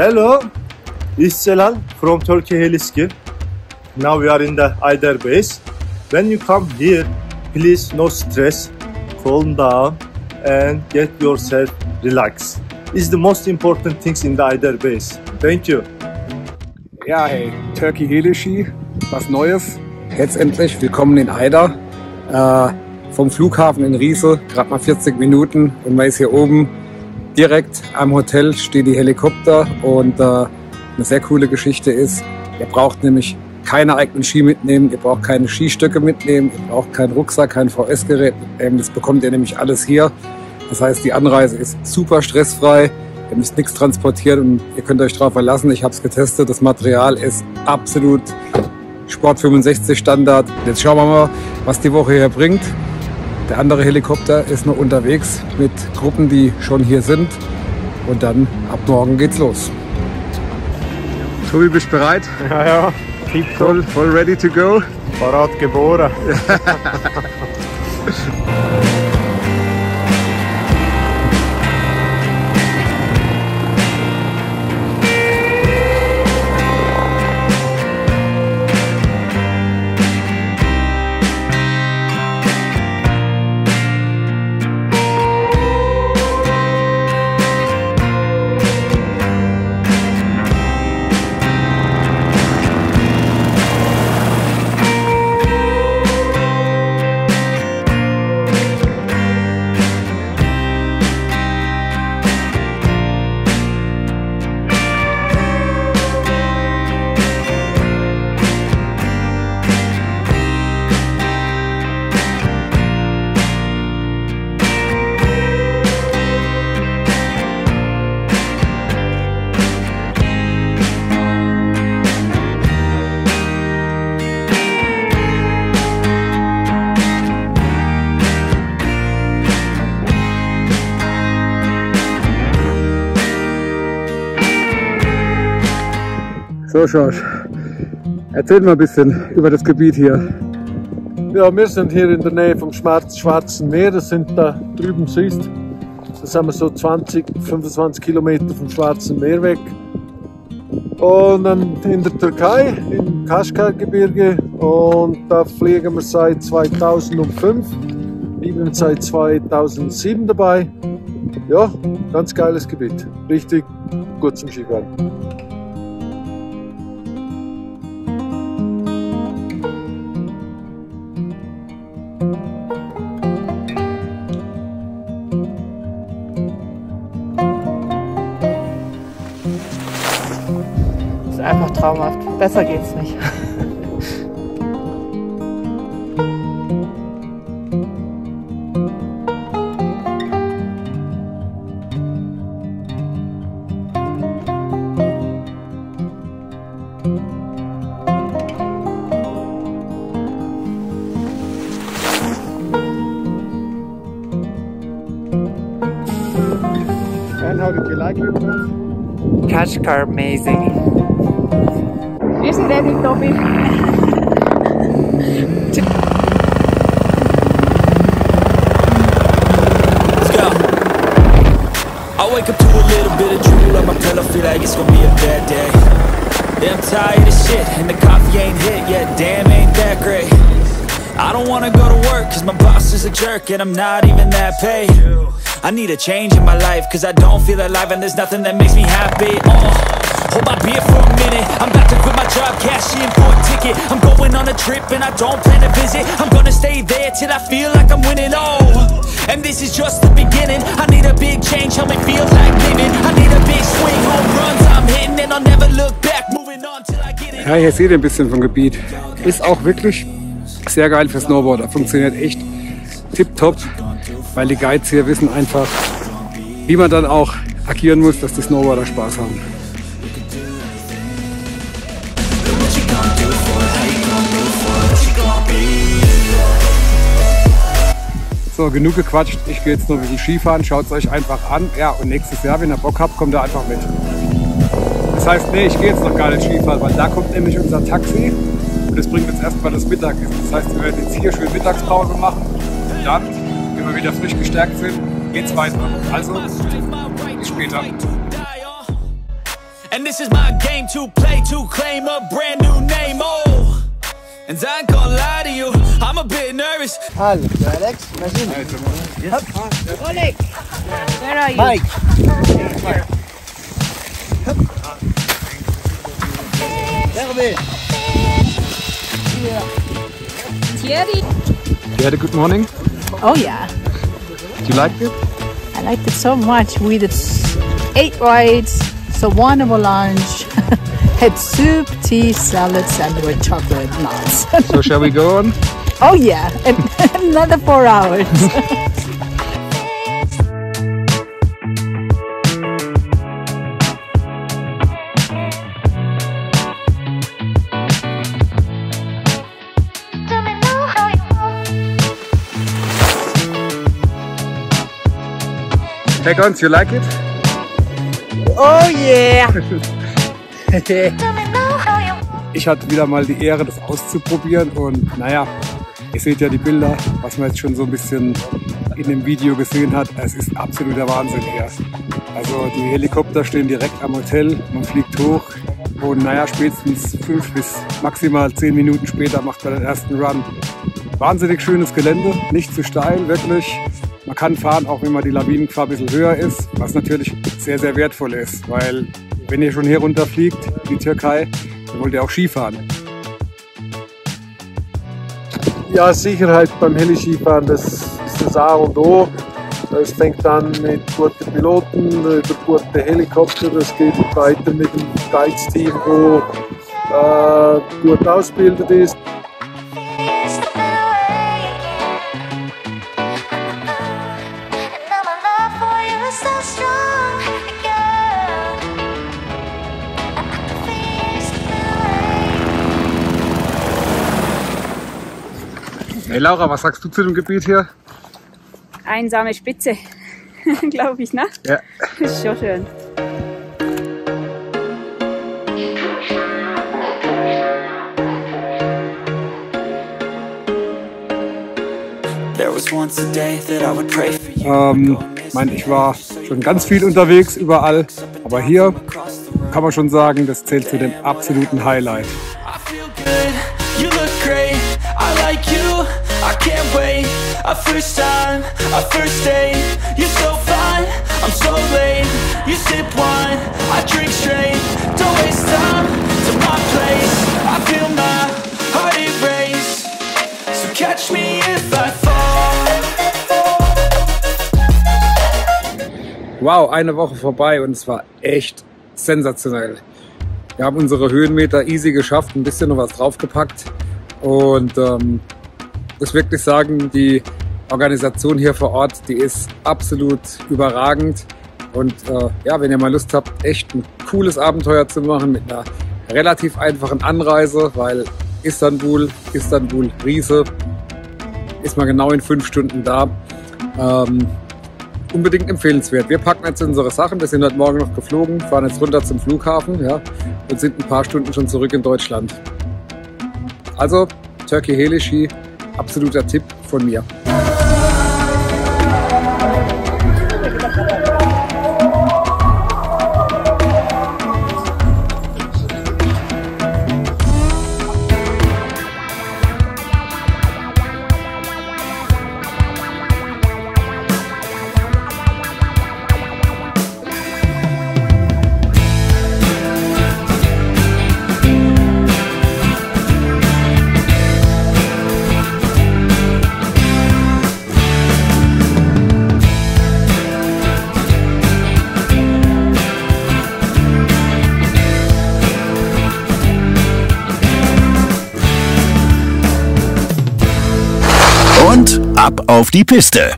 Hello, it's Celal from Turkey Heliski. Now we are in the Ayder Base. When you come here, please no stress, calm down and get yourself relaxed. It's the most important things in the Ayder Base. Thank you. Ja, hey, Turkey Heliski, was Neues. Letztendlich willkommen in Ayder. Vom Flughafen in Rize, gerade mal 40 Minuten und man ist hier oben. Direkt am Hotel stehen die Helikopter und eine sehr coole Geschichte ist, ihr braucht nämlich keine eigenen Ski mitnehmen, ihr braucht keine Skistöcke mitnehmen, ihr braucht keinen Rucksack, kein VS-Gerät mitnehmen, das bekommt ihr nämlich alles hier. Das heißt, die Anreise ist super stressfrei, ihr müsst nichts transportieren und ihr könnt euch darauf verlassen. Ich habe es getestet, das Material ist absolut Sport65 Standard. Jetzt schauen wir mal, was die Woche hier bringt. Der andere Helikopter ist noch unterwegs mit Gruppen, die schon hier sind. Und dann ab morgen geht's los. Tobi, bist du bereit? Ja, ja. Voll ready to go? Parat geboren. So, Schorsch, erzähl mal ein bisschen über das Gebiet hier. Ja, wir sind hier in der Nähe vom Schwarzen Meer. Das sind da drüben, siehst, da sind wir so 20, 25 Kilometer vom Schwarzen Meer weg. Und in der Türkei, im Kaçkar-Gebirge. Und da fliegen wir seit 2005. Ich bin seit 2007 dabei. Ja, ganz geiles Gebiet. Richtig gut zum Skifahren. Einfach traumhaft. Besser geht's nicht. And how did you like it? Kaçkar, amazing. Isn't that it, Toby? I wake up to a little bit of drool on my pillow, feel like it's gonna be a bad day. Yeah, I'm tired of shit, and the coffee ain't hit yet, damn, ain't that great. I don't wanna go to work, cause my boss is a jerk, and I'm not even that paid. I need a change in my life, cause I don't feel alive, and there's nothing that makes me happy. Hold my beer for a minute, I'm about to quit my job, cash in for a ticket. I'm going on a trip and I don't plan to visit. I'm gonna stay there till I feel like I'm winning. Oh, and this is just the beginning. I need a big change, help me feel like living. I need a big swing, home runs I'm hitting, and I'll never look back, moving on till I get it. Ja, hier seht ihr ein bisschen vom Gebiet. Ist auch wirklich sehr geil für Snowboarder. Funktioniert echt tipptopp, weil die Guides hier wissen einfach, wie man dann auch agieren muss, dass die Snowboarder Spaß haben. So, genug gequatscht. Ich gehe jetzt nur ein bisschen Skifahren. Schaut es euch einfach an. Ja, und nächstes Jahr, wenn ihr Bock habt, kommt ihr einfach mit. Das heißt, nee, ich gehe jetzt noch gar nicht Skifahren, weil da kommt nämlich unser Taxi. Und das bringt jetzt erstmal das Mittagessen. Das heißt, wir werden jetzt hier schön Mittagspause machen. Und dann, wenn wir wieder frisch gestärkt sind, geht's weiter. Also, bis später. And this is my game to play, to claim a brand new name, oh. And I ain't gonna lie to you, I'm a bit nervous. Hello, Alex. Imagine. Yes. Oleg, where are you? Mike. Derby. Thierry. You had a good morning? Oh yeah. Do you like it? I liked it so much. We did 8 rides. So one of our lunch had soup, tea, salad, sandwich, chocolate, nuts. So shall we go on? Oh yeah, another 4 hours. Hey Gons, you like it? Oh yeah! Ich hatte wieder mal die Ehre, das auszuprobieren und naja, ihr seht ja die Bilder, was man jetzt schon so ein bisschen in dem Video gesehen hat. Es ist absoluter Wahnsinn hier. Also die Helikopter stehen direkt am Hotel, man fliegt hoch und naja, spätestens 5 bis maximal 10 Minuten später macht man den ersten Run. Wahnsinnig schönes Gelände, nicht zu steil, wirklich. Man kann fahren, auch wenn mal die Lawinengefahr ein bisschen höher ist, was natürlich sehr, sehr wertvoll ist, weil wenn ihr schon hier runterfliegt, die Türkei, dann wollt ihr auch Skifahren. Ja, Sicherheit beim Heli-Skifahren, das ist das A und O. Das fängt an mit guten Piloten, über gute Helikopter, das geht weiter mit dem Guides-Team, wo gut ausgebildet ist. Hey Laura, was sagst du zu dem Gebiet hier? Einsame Spitze, glaube ich, ne? Ja. Ist schon schön. Ich war schon ganz viel unterwegs, überall. Aber hier kann man schon sagen, das zählt zu dem absoluten Highlight. I can't wait, our first time, our first date. You're so fine, I'm so late. You sip wine, I drink straight. Don't waste time to my place. I feel my heart erase. So catch me if I fall. Wow, eine Woche vorbei und es war echt sensationell. Wir haben unsere Höhenmeter easy geschafft, ein bisschen noch was draufgepackt und ich muss wirklich sagen, die Organisation hier vor Ort, die ist absolut überragend. Und ja, wenn ihr mal Lust habt, echt ein cooles Abenteuer zu machen mit einer relativ einfachen Anreise, weil Istanbul, Rize, ist man genau in 5 Stunden da. Unbedingt empfehlenswert. Wir packen jetzt unsere Sachen, wir sind heute Morgen noch geflogen, fahren jetzt runter zum Flughafen, ja, und sind ein paar Stunden schon zurück in Deutschland. Also, Turkey Heliski. Absoluter Tipp von mir. Ab auf die Piste!